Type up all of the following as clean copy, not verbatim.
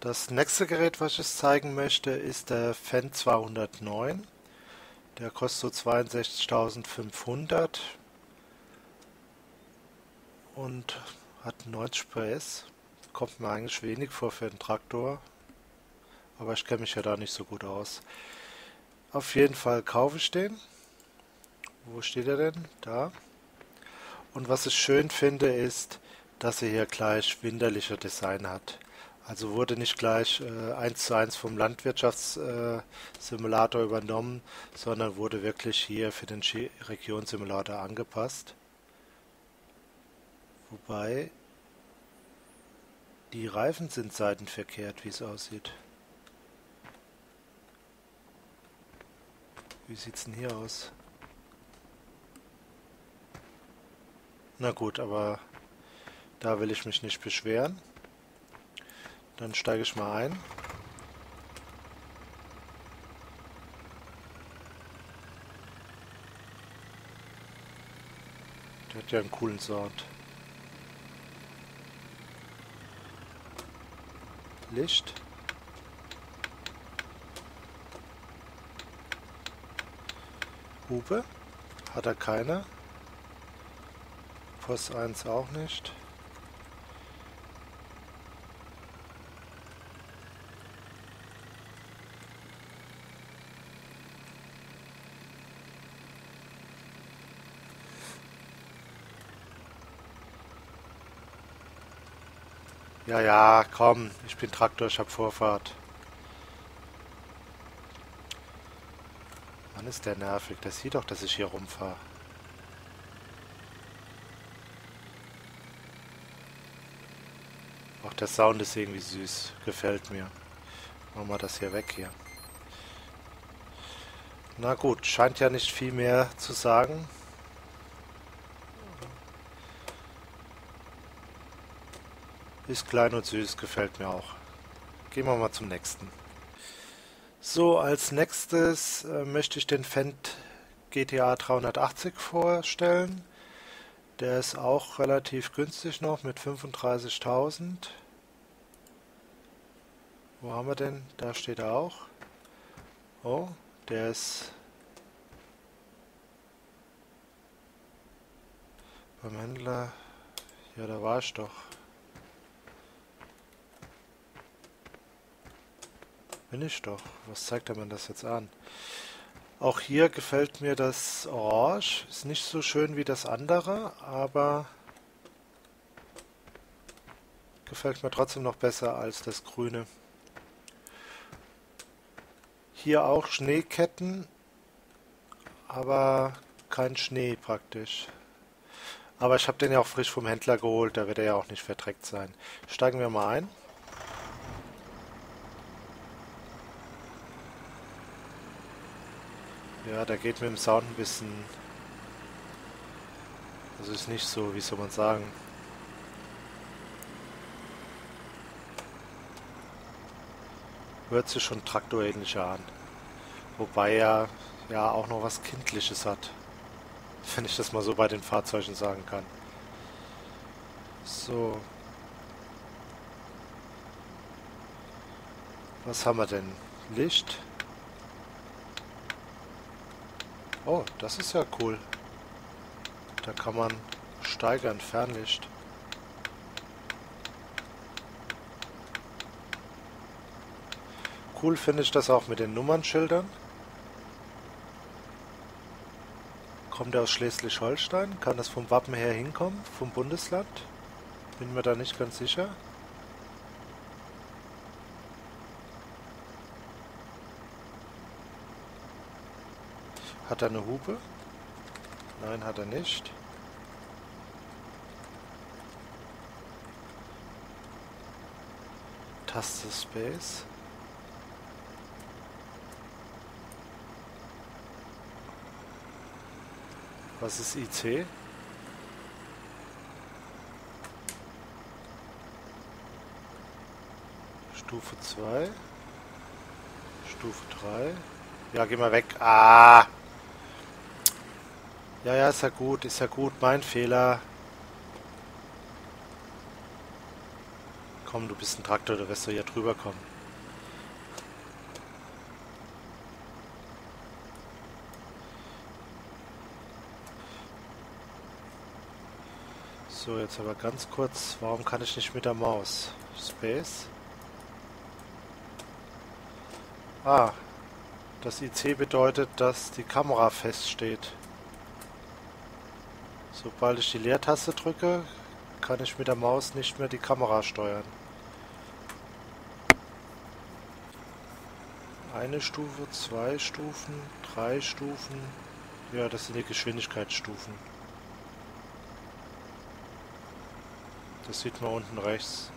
Das nächste Gerät, was ich zeigen möchte, ist der Fendt 209. Der kostet so 62.500 und hat 90 PS. Kommt mir eigentlich wenig vor für einen Traktor, aber ich kenne mich ja da nicht so gut aus. Auf jeden Fall kaufe ich den. Wo steht er denn? Da. Und was ich schön finde, ist, dass er hier gleich winterlicher Design hat. Also wurde nicht gleich 1:1 vom Landwirtschaftssimulator übernommen, sondern wurde wirklich hier für den Regionssimulator angepasst. Wobei die Reifen sind seitenverkehrt, wie es aussieht. Wie sieht es denn hier aus? Na gut, aber da will ich mich nicht beschweren. Dann steige ich mal ein. Der hat ja einen coolen Sound. Licht. Hupe hat er keine. Post 1 auch nicht. Ja, ja, komm, ich bin Traktor, ich habe Vorfahrt. Mann, ist der nervig, der sieht doch, dass ich hier rumfahre. Auch der Sound ist irgendwie süß, gefällt mir. Machen wir das hier weg hier. Na gut, scheint ja nicht viel mehr zu sagen. Ist klein und süß, gefällt mir auch. Gehen wir mal zum nächsten. So, als nächstes möchte ich den Fendt GTA 380 vorstellen. Der ist auch relativ günstig noch mit 35.000. Wo haben wir den? Da steht er auch. Oh, der ist beim Händler. Ja, da war ich doch. Bin ich doch. Was zeigt er mir das jetzt an? Auch hier gefällt mir das Orange. Ist nicht so schön wie das andere, aber gefällt mir trotzdem noch besser als das Grüne. Hier auch Schneeketten, aber kein Schnee praktisch. Aber ich habe den ja auch frisch vom Händler geholt, da wird er ja auch nicht verdreckt sein. Steigen wir mal ein. Ja, da geht mit dem Sound ein bisschen, also ist nicht so, wie soll man sagen. Hört sich schon traktorähnlicher an. Wobei er ja auch noch was Kindliches hat. Wenn ich das mal so bei den Fahrzeugen sagen kann. So. Was haben wir denn? Licht. Oh, das ist ja cool. Da kann man steigern, Fernlicht. Cool finde ich das auch mit den Nummernschildern. Kommt er aus Schleswig-Holstein? Kann das vom Wappen her hinkommen? Vom Bundesland? Bin mir da nicht ganz sicher. Hat er eine Hupe? Nein, hat er nicht. Taste Space. Was ist IC? Stufe 2. Stufe 3. Ja, geh mal weg. Ah! Ja, ja, ist ja gut, mein Fehler. komm, du bist ein Traktor, da wirst du ja drüber kommen. So, jetzt aber ganz kurz, warum kann ich nicht mit der Maus? Space. Ah, das IC bedeutet, dass die Kamera feststeht. Sobald ich die Leertaste drücke, kann ich mit der Maus nicht mehr die Kamera steuern. Eine Stufe, zwei Stufen, drei Stufen. Ja, das sind die Geschwindigkeitsstufen. Das sieht man unten rechts,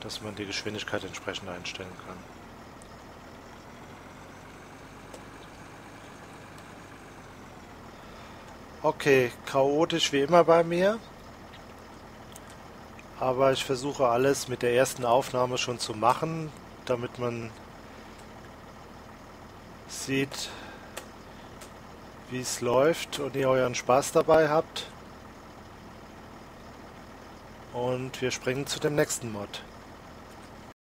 dass man die Geschwindigkeit entsprechend einstellen kann. Okay, chaotisch wie immer bei mir, aber ich versuche alles mit der ersten Aufnahme schon zu machen, damit man sieht, wie es läuft und ihr euren Spaß dabei habt. Und wir springen zu dem nächsten Mod.